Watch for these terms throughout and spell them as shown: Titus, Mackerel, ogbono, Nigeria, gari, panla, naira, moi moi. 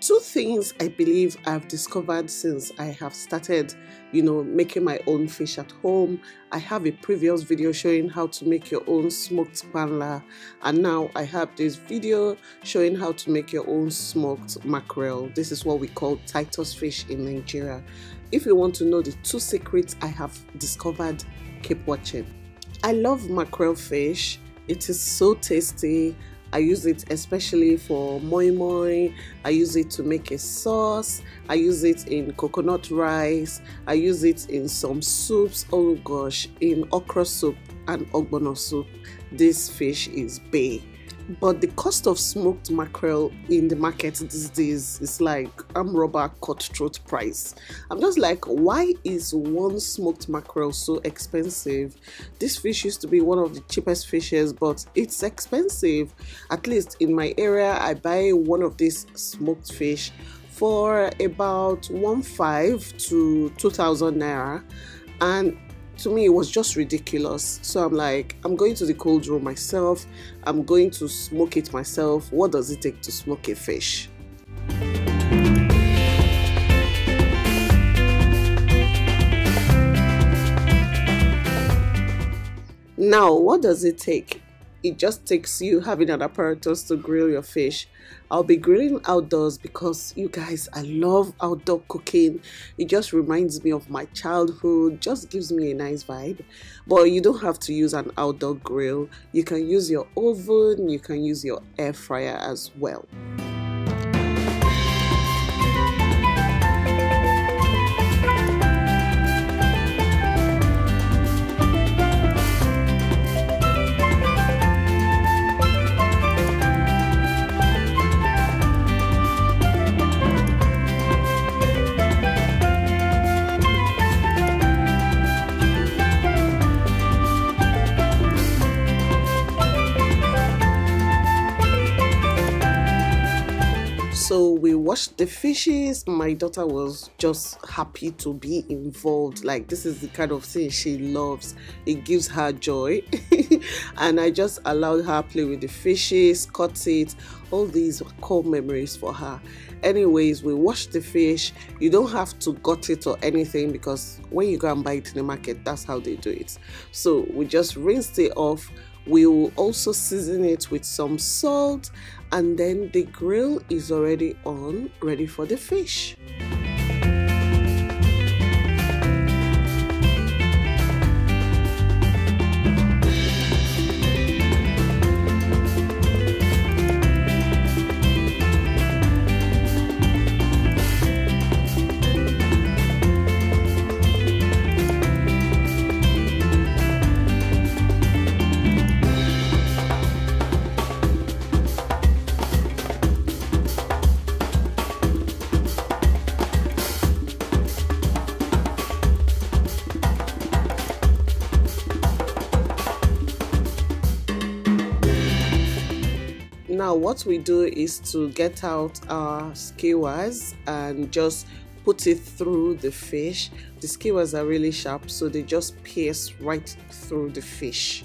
Two things I believe I've discovered since I have started, making my own fish at home. I have a previous video showing how to make your own smoked panla, and now I have this video showing how to make your own smoked mackerel. This is what we call Titus fish in Nigeria. If you want to know the two secrets I have discovered, keep watching. I love mackerel fish. It is so tasty. I use it especially for moi moi. I use it to make a sauce. I use it in coconut rice. I use it in some soups. Oh gosh, in okra soup and ogbono soup. This fish is bae. But the cost of smoked mackerel in the market these days is like arm-robber cutthroat price. I'm just like, why is one smoked mackerel so expensive? This fish used to be one of the cheapest fishes, but it's expensive. At least in my area, I buy one of these smoked fish for about 1,500 to 2,000 naira. And to me, it was just ridiculous. So I'm like, I'm going to the cold room myself. I'm going to smoke it myself. What does it take to smoke a fish? Now, what does it take? It just takes you having an apparatus to grill your fish. I'll be grilling outdoors because, you guys, I love outdoor cooking. It just reminds me of my childhood, just gives me a nice vibe. But you don't have to use an outdoor grill. You can use your oven, you can use your air fryer as well. So we washed the fishes. My daughter was just happy to be involved. Like, this is the kind of thing she loves. It gives her joy. And I just allowed her play with the fishes, cut it. All these were core memories for her. Anyways, we washed the fish. You don't have to gut it or anything, because when you go and buy it in the market, that's how they do it. So we just rinsed it off. We will also season it with some salt, and then the grill is already on, ready for the fish. Now what we do is to get out our skewers and just put it through the fish. The skewers are really sharp, so they just pierce right through the fish.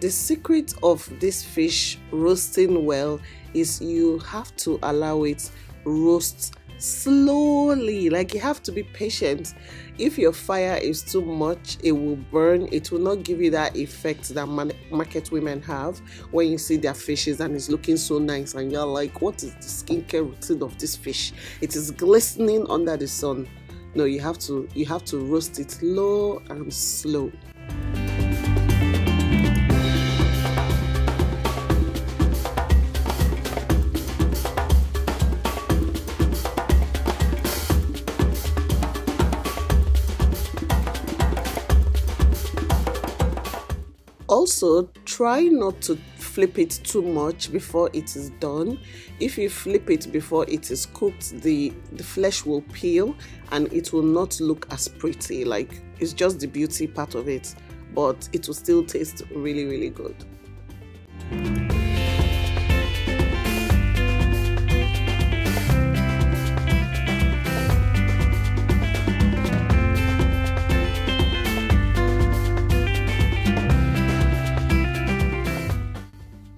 The secret of this fish roasting well is you have to allow it roast slowly. Like, you have to be patient. If your fire is too much, it will burn. It will not give you that effect that market women have when you see their fishes and it's looking so nice and you're like, what is the skincare routine of this fish? It is glistening under the sun. No, you have to roast it low and slow. Also, try not to flip it too much before it is done. If you flip it before it is cooked, the flesh will peel and it will not look as pretty. Like, it's just the beauty part of it, but it will still taste really, really good.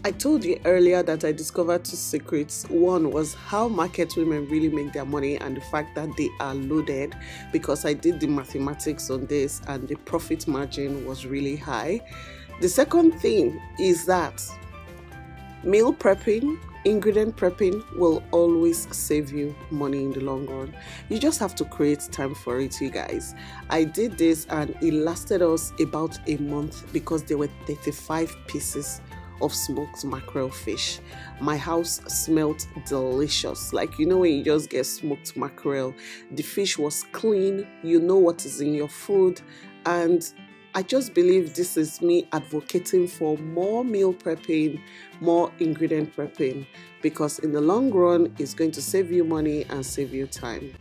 I told you earlier that I discovered two secrets. One was how market women really make their money and the fact that they are loaded, because I did the mathematics on this and the profit margin was really high. The second thing is that meal prepping, ingredient prepping will always save you money in the long run. You just have to create time for it, you guys. I did this and it lasted us about a month because there were 35 pieces of smoked mackerel fish. My house smelled delicious, like, you know, when you just get smoked mackerel. The fish was clean, you know what is in your food, and I just believe this is me advocating for more meal prepping, more ingredient prepping, because in the long run it's going to save you money and save you time.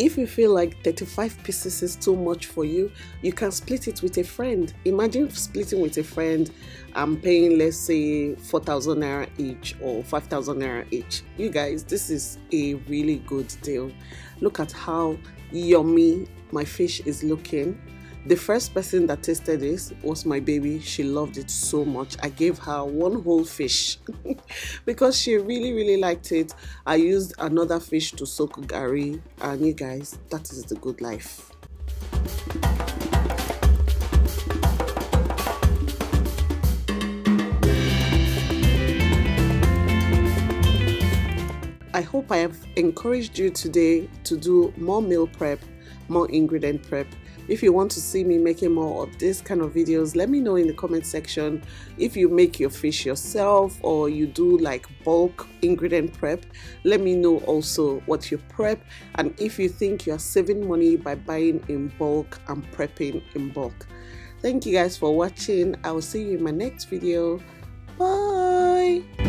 If you feel like 35 pieces is too much for you, you can split it with a friend. Imagine splitting with a friend and paying, let's say, 4,000 naira each or 5,000 naira each. You guys, this is a really good deal. Look at how yummy my fish is looking. The first person that tasted this was my baby. She loved it so much. I gave her one whole fish because she really, really liked it. I used another fish to soak gari, and you guys, that is the good life. I hope I have encouraged you today to do more meal prep, more ingredient prep. If you want to see me making more of this kind of videos, let me know in the comment section. If you make your fish yourself or you do like bulk ingredient prep, let me know also what you prep, and if you think you are saving money by buying in bulk and prepping in bulk. Thank you guys for watching. I will see you in my next video. Bye.